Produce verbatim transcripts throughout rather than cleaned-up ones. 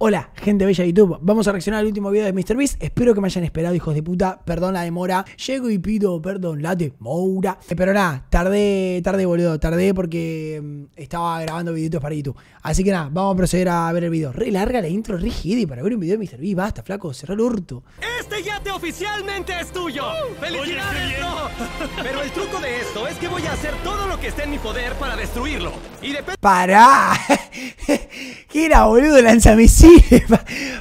Hola, gente bella de YouTube. Vamos a reaccionar al último video de MrBeast. Espero que me hayan esperado, hijos de puta. Perdón la demora. Llego y pido perdón la demora. Pero nada, tardé, tardé, boludo. Tardé porque estaba grabando videitos para YouTube. Así que nada, vamos a proceder a ver el video. Re larga la intro, re heavy para ver un video de MrBeast. Basta, flaco, cerrá el orto. Este yate oficialmente es tuyo. Uh, ¡Felicidades! No. Pero el truco de esto es que voy a hacer todo lo que esté en mi poder para destruirlo. Y de... ¡Pará! ¿Qué era, boludo? Lanzamisiles.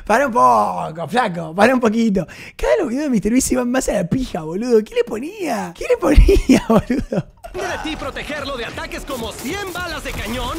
Para un poco, flaco, para un poquito. Cada vez los videos de MrBeast iban más a la pija, boludo. ¿Qué le ponía? ¿Qué le ponía, boludo? Depende de ti protegerlo de ataques como cien balas de cañón,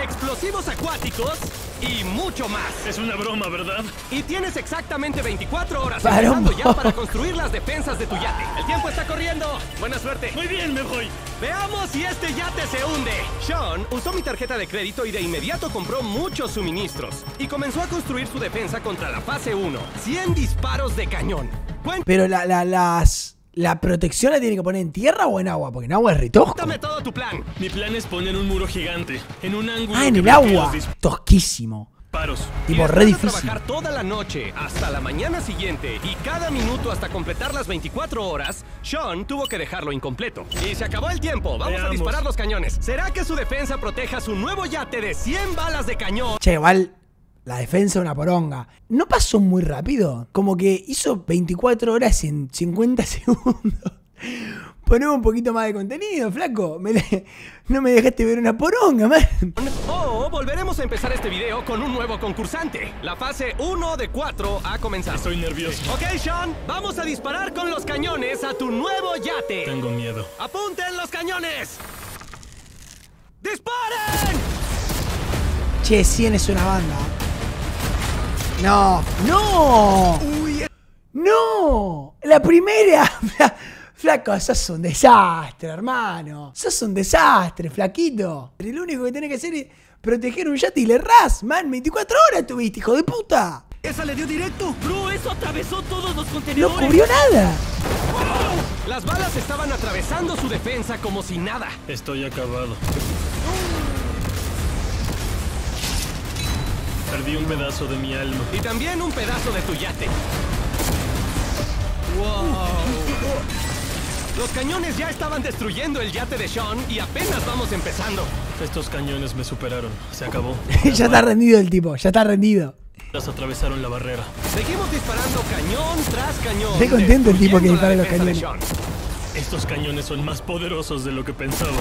explosivos acuáticos y mucho más. Es una broma, ¿verdad? Y tienes exactamente veinticuatro horas empezando ya para construir las defensas de tu yate. El tiempo está corriendo. Buena suerte. Muy bien, me voy. Veamos si este yate se hunde. Sean usó mi tarjeta de crédito y de inmediato compró muchos suministros y comenzó a construir su defensa contra la fase uno. cien disparos de cañón. Buen... Pero la, la, las... ¿La protección la tiene que poner en tierra o en agua? Porque en agua es ritojo. Dame todo tu plan. Mi plan es poner un muro gigante en un ángulo. Ah, en el agua. Tosquísimo. Paros. Tipo re difícil. Trabajar toda la noche hasta la mañana siguiente y cada minuto hasta completar las veinticuatro horas. Sean tuvo que dejarlo incompleto. Y se acabó el tiempo. Vamos Veamos. a disparar los cañones. ¿Será que su defensa proteja su nuevo yate de cien balas de cañón? Che, igual. La defensa de una poronga. No pasó muy rápido. Como que hizo veinticuatro horas en cincuenta segundos. Ponemos un poquito más de contenido, flaco. Me le... No me dejaste ver una poronga, man. Oh, volveremos a empezar este video con un nuevo concursante. La fase uno de cuatro ha comenzado. Estoy nervioso. Ok, Sean, vamos a disparar con los cañones a tu nuevo yate. Tengo miedo. ¡Apunten los cañones! ¡Disparen! Che, cien es una banda. No, no, Uy, no, la primera, flaco, sos un desastre, hermano, sos un desastre, flaquito. Lo único que tenés que hacer es proteger un yate y le errás, man, veinticuatro horas tuviste, hijo de puta. Esa le dio directo, bro, eso atravesó todos los contenedores. No cubrió nada. Oh, las balas estaban atravesando su defensa como si nada. Estoy acabado. Perdí un pedazo de mi alma. Y también un pedazo de tu yate. ¡Wow! Los cañones ya estaban destruyendo el yate de Sean y apenas vamos empezando. Estos cañones me superaron. Se acabó. Ya está rendido el tipo, ya está rendido. Las atravesaron la barrera. Seguimos disparando cañón tras cañón. Estoy contento el tipo que dispara los cañones. Estos cañones son más poderosos de lo que pensaba.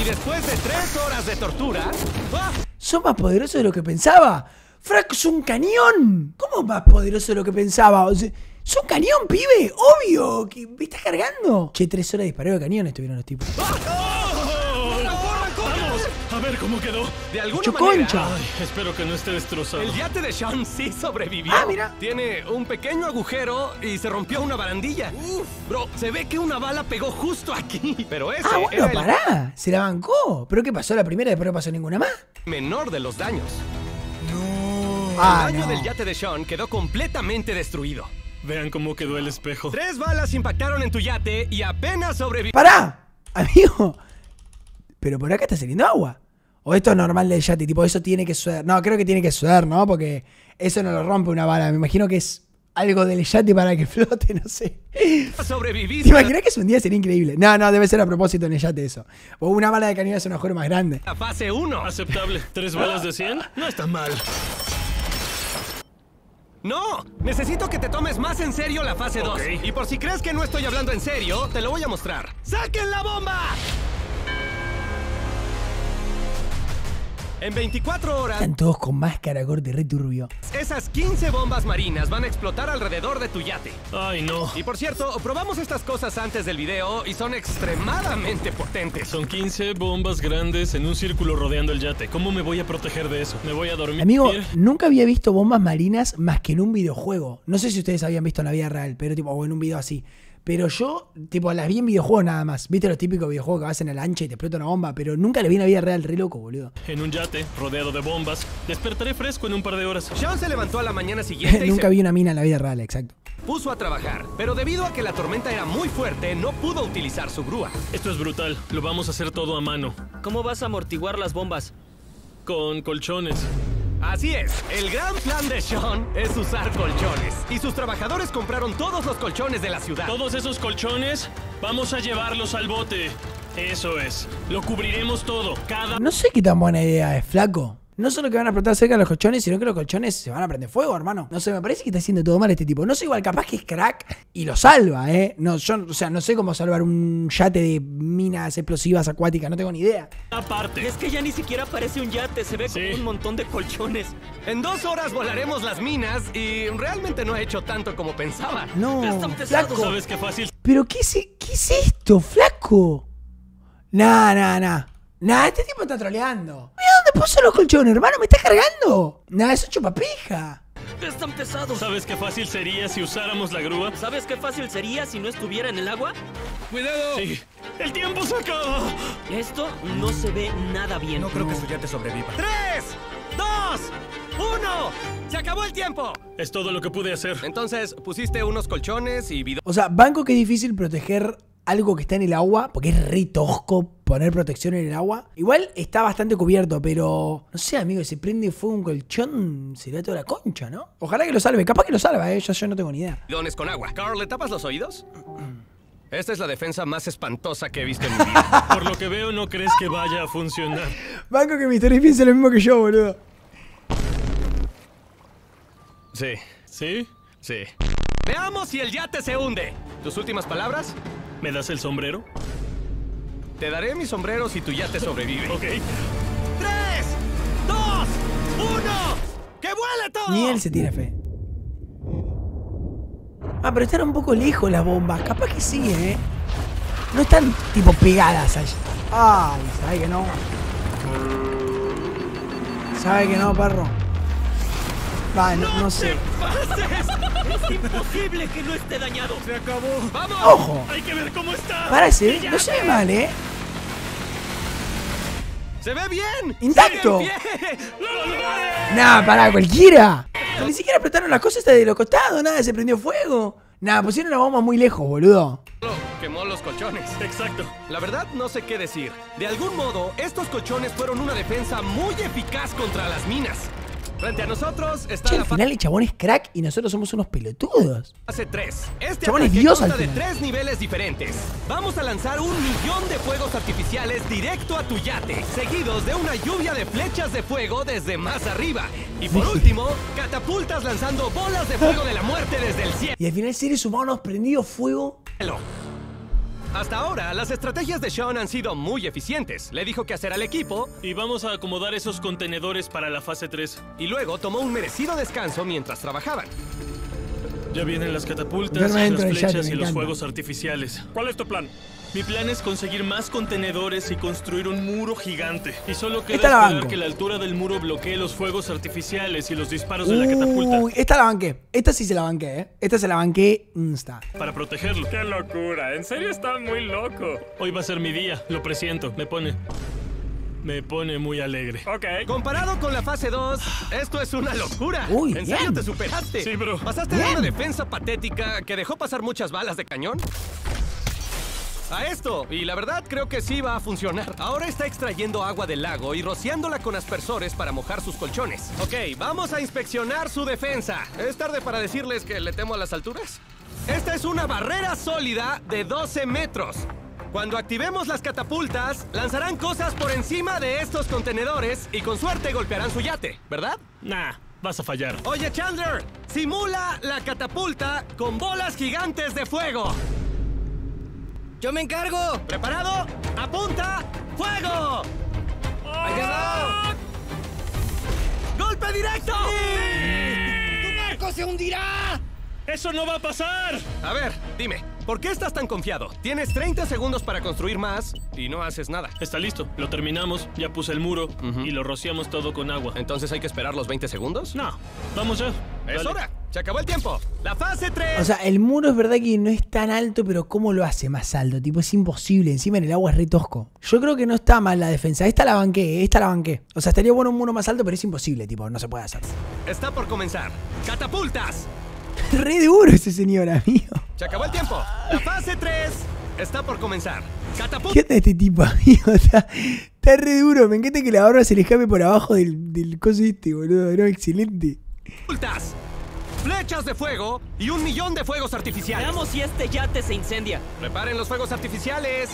Y después de tres horas de tortura... ¡ah! ¿Son más poderosos de lo que pensaba? ¡Frank es un cañón! ¿Cómo más poderoso de lo que pensaba? O sea, ¡son cañón, pibe! ¡Obvio! Que ¿me estás cargando? Che, tres horas de disparo de cañones tuvieron los tipos. ¡Ah! ¡Oh! ¡Corran, corran, corran! ¡Vamos! A ver cómo quedó. De alguna Mucho manera... concha. Ay, espero que no esté destrozado. El yate de Sean sí sobrevivió. Ah, mira. Tiene un pequeño agujero y se rompió una barandilla. Uf, bro, se ve que una bala pegó justo aquí. Pero ese... Ah, bueno, era pará. El... Se la bancó. ¿Pero qué pasó la primera y después no pasó ninguna más? Menor de los daños. No. El ah, daño no. del yate de Sean quedó completamente destruido. Vean cómo quedó el espejo. Tres balas impactaron en tu yate y apenas sobrevivió. ¡Pará! Amigo. Pero por acá está saliendo agua. O esto es normal del yate, tipo, eso tiene que suceder. No, creo que tiene que suceder, ¿no? Porque eso no lo rompe una bala. Me imagino que es algo del yate para que flote, no sé. Sobrevivir. ¿Te imaginas que es un día? Sería increíble. No, no, debe ser a propósito en el yate eso. O una bala de cañón es un agujero más grande. La fase uno. Aceptable. ¿Tres balas de cien? No está mal. ¡No! Necesito que te tomes más en serio la fase dos. Okay. Y por si crees que no estoy hablando en serio, te lo voy a mostrar. ¡Saquen la bomba! En veinticuatro horas... Están todos con máscara, gordo, re turbio. Esas quince bombas marinas van a explotar alrededor de tu yate. Ay, no. Y por cierto, probamos estas cosas antes del video y son extremadamente potentes. Son quince bombas grandes en un círculo rodeando el yate. ¿Cómo me voy a proteger de eso? ¿Me voy a dormir? Amigo, nunca había visto bombas marinas más que en un videojuego. No sé si ustedes habían visto en la vida real, pero tipo, o en un video así. Pero yo, tipo, las vi en videojuegos nada más. ¿Viste los típicos videojuegos que vas en la lancha y te explota una bomba? Pero nunca las vi en la vida real, re loco, boludo. En un yate, rodeado de bombas, despertaré fresco en un par de horas. Sean se levantó a la mañana siguiente y nunca se... vi una mina en la vida real, exacto. Puso a trabajar, pero debido a que la tormenta era muy fuerte, no pudo utilizar su grúa. Esto es brutal, lo vamos a hacer todo a mano. ¿Cómo vas a amortiguar las bombas? Con colchones. Así es, el gran plan de Sean es usar colchones. Y sus trabajadores compraron todos los colchones de la ciudad. Todos esos colchones vamos a llevarlos al bote. Eso es, lo cubriremos todo, cada... No sé qué tan buena idea es, flaco. No solo que van a explotar cerca de los colchones, sino que los colchones se van a prender fuego, hermano. No sé, me parece que está haciendo todo mal este tipo. No sé, igual capaz que es crack y lo salva, ¿eh? No, yo, o sea, no sé cómo salvar un yate de minas explosivas acuáticas, no tengo ni idea. Aparte, es que ya ni siquiera parece un yate, se ve sí. como un montón de colchones. En dos horas volaremos las minas y realmente no he hecho tanto como pensaba. No, flaco. ¿Sabes qué fácil? ¿Pero qué es, qué es esto, flaco? Nah, nah, nah. Nah, este tipo está troleando. Mira dónde puso los colchones, hermano, me está cargando. Nah, eso chupa pija. Están pesados. ¿Sabes qué fácil sería si usáramos la grúa? ¿Sabes qué fácil sería si no estuviera en el agua? ¡Cuidado! Sí. ¡El tiempo se acaba! Esto no se ve nada bien. No, no creo que su yate sobreviva. ¡Tres! ¡Dos! ¡Uno! ¡Se acabó el tiempo! Es todo lo que pude hacer. Entonces, pusiste unos colchones y... O sea, banco que es difícil proteger... algo que está en el agua, porque es re tosco poner protección en el agua. Igual está bastante cubierto, pero... No sé, amigo, si prende fuego un colchón, será toda la concha, ¿no? Ojalá que lo salve, capaz que lo salva, ¿eh? Yo, yo no tengo ni idea. Dones con agua. Carl, ¿le tapas los oídos? Esta es la defensa más espantosa que he visto en mi vida. Por lo que veo, no crees que vaya a funcionar. Banco que MrBeast piensa lo mismo que yo, boludo. Sí. ¿Sí? Sí. Veamos si el yate se hunde. ¿Tus últimas palabras? ¿Me das el sombrero? Te daré mi sombrero si tu yate sobrevive. Ok. ¡Tres! ¡Dos! ¡Uno! ¡Que vuele todo! Ni él se tiene fe. Ah, pero están un poco lejos las bombas. Capaz que sí, ¿eh? No están, tipo, pegadas allá. Ay, sabe que no. Sabe que no, perro. Va, no, no, no sé. Es imposible que no esté dañado. Se acabó. ¡Vamos! ¡Ojo! Hay que ver cómo está. Parece, no se ve mal, ¿eh? ¡Se ve bien! ¡Intacto! ¡Lo Nah, pará, cualquiera. Ni siquiera apretaron las cosas hasta de los costados. Nada, se prendió fuego. Nah, pusieron la bomba muy lejos, boludo. Quemó los colchones. Exacto. La verdad no sé qué decir. De algún modo, estos colchones fueron una defensa muy eficaz contra las minas. Frente a nosotros está che, la al final el chabón es crack y nosotros somos unos pelotudos. Hace tres. Este chabón es Dios al final. De tres niveles diferentes. Vamos a lanzar un millón de fuegos artificiales directo a tu yate, seguidos de una lluvia de flechas de fuego desde más arriba. Y por último, catapultas lanzando bolas de fuego de la muerte desde el cielo. Y al final seres humanos prendido fuego. Hasta ahora, las estrategias de Sean han sido muy eficientes. Le dijo qué hacer al equipo. Y vamos a acomodar esos contenedores para la fase tres. Y luego tomó un merecido descanso mientras trabajaban. Ya vienen las catapultas, las flechas y los fuegos artificiales. ¿Cuál es tu plan? Mi plan es conseguir más contenedores y construir un muro gigante. Y solo queda esperar que la altura del muro bloquee los fuegos artificiales y los disparos de la catapulta. Uy, esta la banqué. Esta sí se la banqué, ¿eh? Esta se la banqué insta. Para protegerlo. ¡Qué locura! En serio está muy loco. Hoy va a ser mi día, lo presiento. Me pone... Me pone muy alegre. Ok. Comparado con la fase dos, esto es una locura. Uy, ¿en serio te superaste? Sí, bro. Pasaste de una defensa patética que dejó pasar muchas balas de cañón a esto, y la verdad creo que sí va a funcionar. Ahora está extrayendo agua del lago y rociándola con aspersores para mojar sus colchones. Ok, vamos a inspeccionar su defensa. ¿Es tarde para decirles que le temo a las alturas? Esta es una barrera sólida de doce metros. Cuando activemos las catapultas, lanzarán cosas por encima de estos contenedores y con suerte golpearán su yate, ¿verdad? Nah, vas a fallar. Oye, Chandler, simula la catapulta con bolas gigantes de fuego. ¡Yo me encargo! ¿Preparado? ¡Apunta! ¡Fuego! ¡Oh! ¡Ahí está! ¡Golpe directo! ¡Sí! ¡Tu barco se hundirá! ¡Eso no va a pasar! A ver, dime, ¿por qué estás tan confiado? Tienes treinta segundos para construir más y no haces nada. Está listo, lo terminamos, ya puse el muro uh-huh. y lo rociamos todo con agua. ¿Entonces hay que esperar los veinte segundos? No, vamos ya. ¡Es Dale. hora! ¡Se acabó el tiempo! ¡La fase tres! O sea, el muro es verdad que no es tan alto, pero ¿cómo lo hace más alto? Tipo, es imposible. Encima en el agua es re tosco. Yo creo que no está mal la defensa. Esta la banqué, esta la banqué. O sea, estaría bueno un muro más alto, pero es imposible, tipo, no se puede hacer. Está por comenzar. ¡Catapultas! Re duro ese señor, amigo. ¡Se acabó el tiempo! ¡La fase tres! Está por comenzar. ¡Catapultas! ¿Qué onda este tipo, amigo? Está, está Está re duro, me encanta que la barba se le escape por abajo del, del coso este, boludo, ¿no? Excelente. Multas, flechas de fuego y un millón de fuegos artificiales. Veamos si este yate se incendia. Preparen los fuegos artificiales.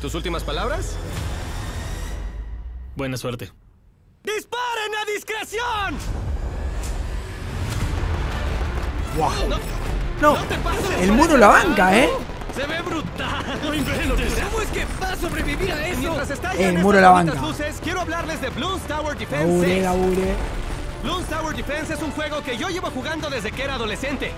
¿Tus últimas palabras? Buena suerte. ¡Disparen a discreción! ¡Wow! No, no, no te pases, el muro la banca, ¿eh? Se ve brutal. No inventes. ¿Cómo es que va a sobrevivir a eso? Mientras estallan el muro de la banca. Luces, quiero hablarles de Bloons Tower Defense. Abure, abure. Bloons Tower Defense es un juego que yo llevo jugando desde que era adolescente.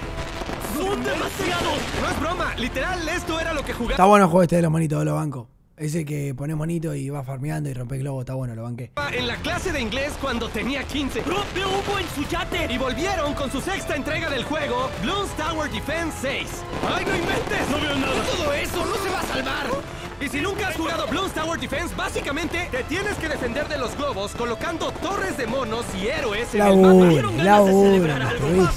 ¡Son demasiados! No es broma, literal, esto era lo que jugaba. Está bueno el juego este de los manitos, lo banco. Ese que pone monito y va farmeando y rompe globo, está bueno, lo banqué. En la clase de inglés cuando tenía quince. ¡Rompe humo en su yate! Y volvieron con su sexta entrega del juego, Bloons Tower Defense seis. ¡Ay, no inventes! ¡No veo nada! ¡Todo eso no se va a salvar! Y si nunca has jugado Bloons Tower Defense, básicamente te tienes que defender de los globos colocando torres de monos y héroes en el mapa. Dieron ganas de celebrar algo. ¡Uno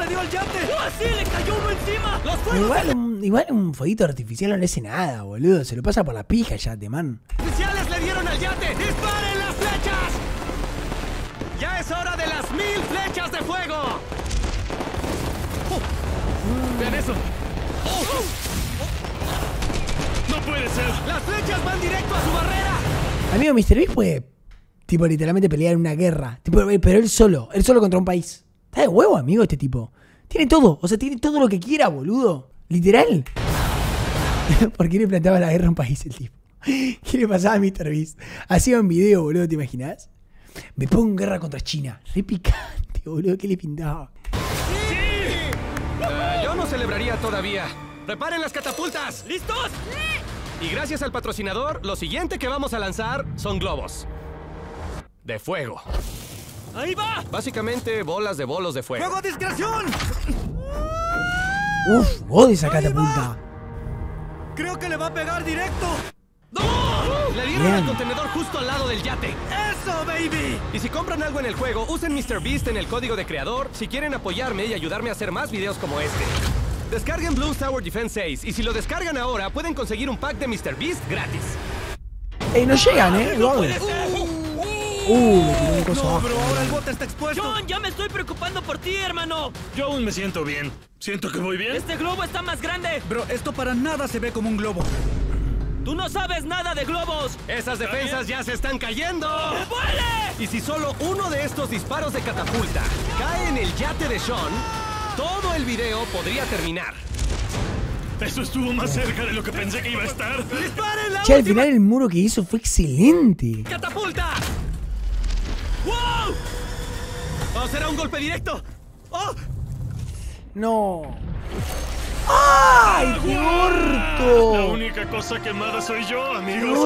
le dio al yate! ¡No, así le cayó uno encima! ¡Los fuegos! Igual un fueguito artificial no le hace nada, boludo. Se lo pasa por la pija el yate, man. ¡Artificiales le dieron al yate! ¡Disparen las flechas! ¡Ya es hora de las mil flechas de fuego! Oh. ¡Vean eso! Oh. Oh. ¡No puede ser! ¡Las flechas van directo a su barrera! Amigo, MrBeast fue, tipo, literalmente pelear en una guerra. Tipo, pero él solo. Él solo contra un país. Está de huevo, amigo, este tipo. Tiene todo. O sea, tiene todo lo que quiera, boludo. Literal. ¿Por qué le planteaba la guerra a un país el tipo? ¿Qué le pasaba a MrBeast? Hacía un video, boludo, ¿te imaginas? Me pongo en guerra contra China. Re picante, boludo, ¿qué le pintaba? ¡Sí! Uh, yo no celebraría todavía. ¡Preparen las catapultas! ¿Listos? ¡Sí! Y gracias al patrocinador, lo siguiente que vamos a lanzar son globos. De fuego. ¡Ahí va! Básicamente, bolas de bolos de fuego. ¡Fuego a discreción! Uf, odio esa catapulta. Creo que le va a pegar directo. ¡No! Le dieron Bien. el contenedor justo al lado del yate. ¡Eso, baby! Y si compran algo en el juego, usen MrBeast en el código de creador si quieren apoyarme y ayudarme a hacer más videos como este. Descarguen Bloons Tower Defense seis y si lo descargan ahora, pueden conseguir un pack de MrBeast gratis. Ey, no llegan, ¿eh? No puede ser. Uh, me tiró no, bro, ahora el bote está expuesto. John, ya me estoy preocupando por ti, hermano. Yo aún me siento bien. Siento que voy bien. Este globo está más grande. Bro, esto para nada se ve como un globo. Tú no sabes nada de globos. Esas defensas ya se están cayendo. ¡Vuele! Y si solo uno de estos disparos de catapulta cae en el yate de Sean, todo el video podría terminar. Eso estuvo más cerca de lo que pensé que iba a estar. ¡Disparen la última! Che, al final el muro que hizo fue excelente. ¡Catapulta! ¡Wow! ¡Oh, será un golpe directo! ¡Oh! ¡No! ¡Ay, qué orto! La única cosa quemada soy yo, amigo.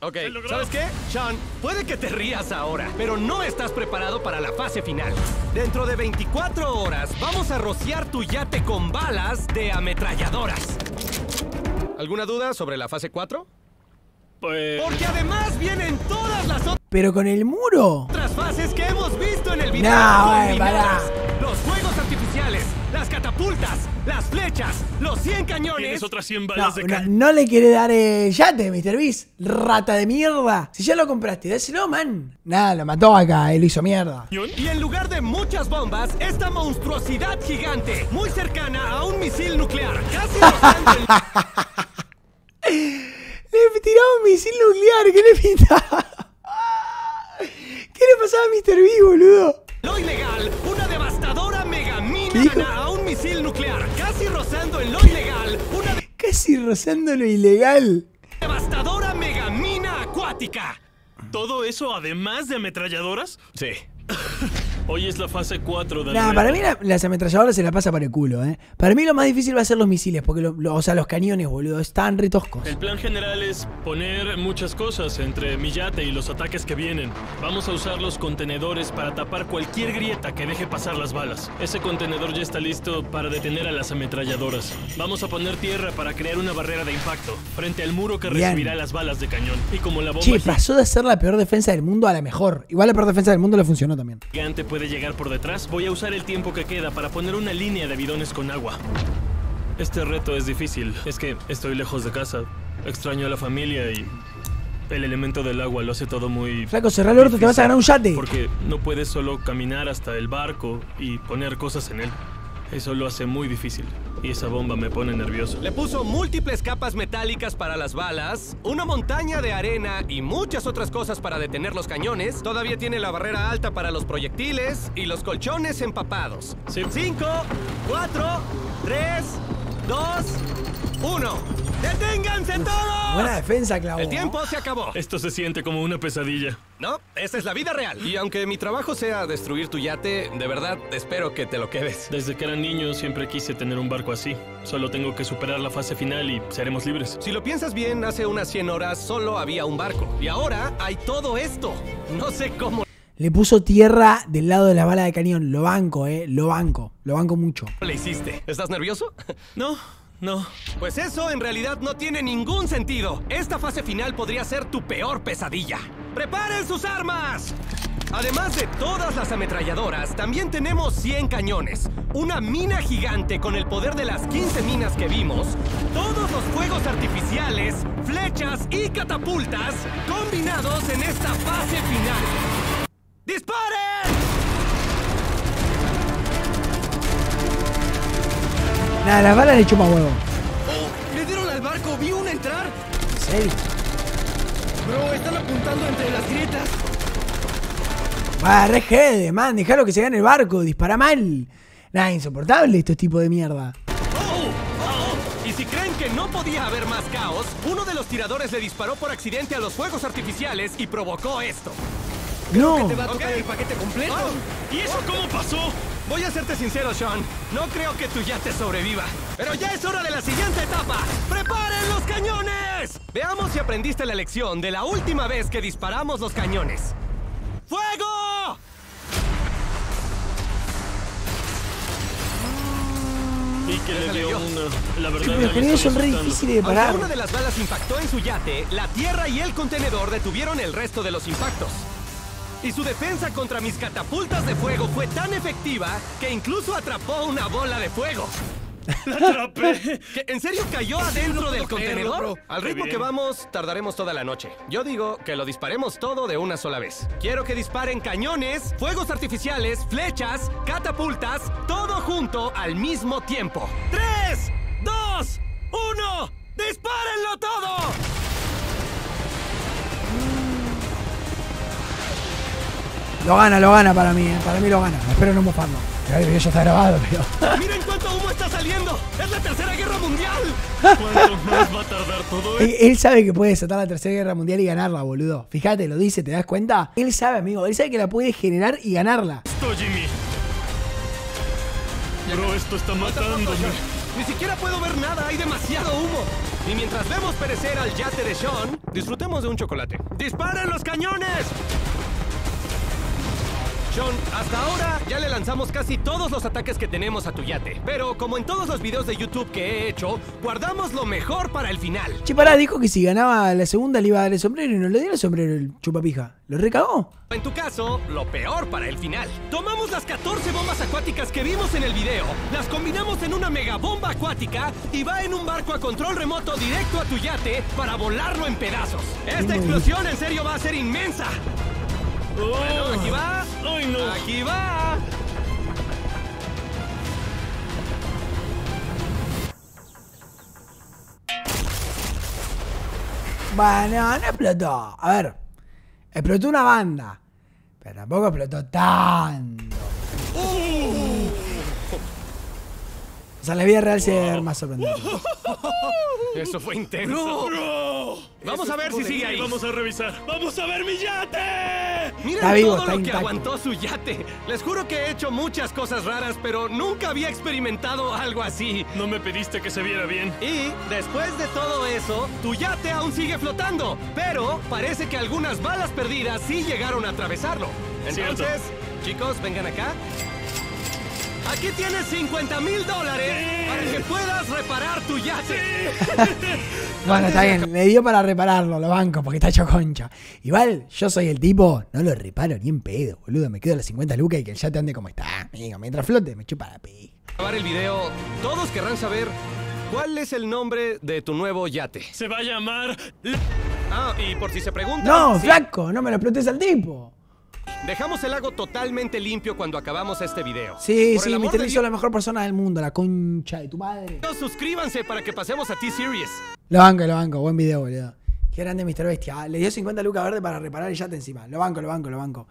Ok, ¿sabes qué? Sean, puede que te rías ahora, pero no estás preparado para la fase final. Dentro de veinticuatro horas, vamos a rociar tu yate con balas de ametralladoras. ¿Alguna duda sobre la fase cuatro? Pues... Porque además vienen todas las otras... Pero con el muro. Otras fases que hemos visto en el video. No, wey, pará. Los fuegos artificiales, las catapultas, las flechas, los cien cañones. Tienes otras cien balas no, de cañón. No, no le quiere dar eh, yate, MrBeast. Rata de mierda. Si ya lo compraste, dáselo, man. Nada, lo mató acá, él lo hizo mierda. Y en lugar de muchas bombas, esta monstruosidad gigante, muy cercana a un misil nuclear. Casi el... Le tiraba un misil nuclear, ¿qué le pintaba? ¿Qué le pasaba a MrBeast, boludo? Lo ilegal, una devastadora megamina a un misil nuclear. Casi rozando en lo ilegal, una... Casi rozando lo ilegal. Devastadora megamina acuática. ¿Todo eso además de ametralladoras? Sí. Hoy es la fase cuatro de... Nah, para mí la, las ametralladoras se la pasa para el culo, eh. Para mí lo más difícil va a ser los misiles, porque lo, lo, o sea, los cañones, boludo, están re toscos. El plan general es poner muchas cosas entre mi yate y los ataques que vienen. Vamos a usar los contenedores para tapar cualquier grieta que deje pasar las balas. Ese contenedor ya está listo para detener a las ametralladoras. Vamos a poner tierra para crear una barrera de impacto frente al muro que Bien. recibirá las balas de cañón. Y como la bomba... Che, pasó de ser la peor defensa del mundo a la mejor. Igual la peor defensa del mundo le funcionó también. Gigante puede llegar por detrás, voy a usar el tiempo que queda para poner una línea de bidones con agua. Este reto es difícil, es que estoy lejos de casa. Extraño a la familia y el elemento del agua lo hace todo muy... Flaco, cerrá el orto, te vas a ganar un yate. Porque no puedes solo caminar hasta el barco y poner cosas en él. Eso lo hace muy difícil. Y esa bomba me pone nervioso. Le puso múltiples capas metálicas para las balas, una montaña de arena y muchas otras cosas para detener los cañones. Todavía tiene la barrera alta para los proyectiles y los colchones empapados. Sí. cinco, cuatro, tres, dos, uno. ¡Deténganse todos! Buena defensa, Clau. El tiempo se acabó. Esto se siente como una pesadilla. No, esa es la vida real. Y aunque mi trabajo sea destruir tu yate, de verdad espero que te lo quedes. Desde que era niño siempre quise tener un barco así. Solo tengo que superar la fase final y seremos libres. Si lo piensas bien, hace unas cien horas solo había un barco. Y ahora hay todo esto. No sé cómo... Le puso tierra del lado de la bala de cañón. Lo banco, eh. Lo banco. Lo banco mucho. ¿Lo hiciste? ¿Estás nervioso? No. No. Pues eso en realidad no tiene ningún sentido. Esta fase final podría ser tu peor pesadilla. ¡Preparen sus armas! Además de todas las ametralladoras, también tenemos cien cañones, una mina gigante con el poder de las quince minas que vimos, todos los fuegos artificiales, flechas y catapultas combinados en esta fase final. ¡Disparen! Nada, la bala le chupa huevo. Oh, le dieron al barco, vi una entrar. ¿En serio? Bro, están apuntando entre las grietas. Va, re jede, man, dejalo que se gane el barco, dispara mal. Nada, insoportable estos tipos de mierda. Y si creen que no podía haber más caos, uno de los tiradores le disparó por accidente a los fuegos artificiales y provocó esto. No. Creo que te va a tocar okay. El paquete completo. Oh. ¿Y eso oh. cómo pasó? Voy a serte sincero, Sean. No creo que tu yate sobreviva. Pero ya es hora de la siguiente etapa. ¡Preparen los cañones! Veamos si aprendiste la lección de la última vez que disparamos los cañones. ¡Fuego! Y que le dio una... La verdad, los cañones son re difíciles de parar. Aunque una de las balas impactó en su yate, la tierra y el contenedor detuvieron el resto de los impactos. Y su defensa contra mis catapultas de fuego fue tan efectiva que incluso atrapó una bola de fuego. ¡La atrapé! ¿Que, ¿En serio cayó adentro no del contenedor? Bro. Al ritmo que vamos, tardaremos toda la noche. Yo digo que lo disparemos todo de una sola vez. Quiero que disparen cañones, fuegos artificiales, flechas, catapultas, todo junto al mismo tiempo. ¡Tres, dos, uno! ¡Dispárenlo todo! Lo gana, lo gana para mí, ¿eh? Para mí lo gana. Espero no mofarlo. El video ya está grabado, pero... ¡Miren cuánto humo está saliendo! ¡Es la Tercera Guerra Mundial! ¿Cuánto más va a tardar todo esto? Él sabe que puede desatar la Tercera Guerra Mundial y ganarla, boludo. Fíjate, lo dice, ¿te das cuenta? Él sabe, amigo. Él sabe que la puede generar y ganarla. Esto, Jimmy. Bro, esto está matando. Ni siquiera puedo ver nada. Hay demasiado humo. Y mientras vemos perecer al yate de Sean, disfrutemos de un chocolate. ¡Disparen los cañones! John, hasta ahora ya le lanzamos casi todos los ataques que tenemos a tu yate. Pero como en todos los videos de YouTube que he hecho, guardamos lo mejor para el final. Che, pará, dijo que si ganaba la segunda le iba a dar el sombrero y no le dio el sombrero el chupapija. ¿Lo recagó? En tu caso, lo peor para el final. Tomamos las catorce bombas acuáticas que vimos en el video, las combinamos en una mega bomba acuática y va en un barco a control remoto directo a tu yate para volarlo en pedazos. Esta explosión en serio va a ser inmensa. Oh. Bueno, aquí va. Oh, no. Aquí va. Bueno, no explotó. A ver. Explotó una banda. Pero tampoco explotó tanto. Uh. O sea, la vida real se ve más sorprendente. Eso fue intenso. No, no. Vamos Eso a ver si sigue ahí. Vamos a revisar. ¡Vamos a ver mi yate! Mira todo lo que aguantó su yate. Les juro que he hecho muchas cosas raras, pero nunca había experimentado algo así. No me pediste que se viera bien. Y después de todo eso, tu yate aún sigue flotando. Pero parece que algunas balas perdidas sí llegaron a atravesarlo. Entonces, Cierto. chicos, vengan acá. Aquí tienes cincuenta mil dólares sí. para que puedas reparar tu yate. Sí. Bueno, está bien. Me dio para repararlo, lo banco, porque está hecho concha. Igual, yo soy el tipo, no lo reparo ni en pedo, boludo. Me quedo las cincuenta lucas y que el yate ande como está. Venga, mientras flote, me chupa la pija. Acabar el video, todos querrán saber ¿Cuál es el nombre de tu nuevo yate? Se va a llamar... Ah, y por si se preguntan... ¡No, ¿sí? Flaco! ¡No me lo explotes al tipo! Dejamos el lago totalmente limpio cuando acabamos este video. Sí, por sí, MrBeast es la mejor persona del mundo, la concha de tu madre. Suscríbanse para que pasemos a T-Series. Lo banco, lo banco. Buen video, boludo. Qué grande MrBeast. Ah, le dio cincuenta lucas verde para reparar el yate encima. Lo banco, lo banco, lo banco.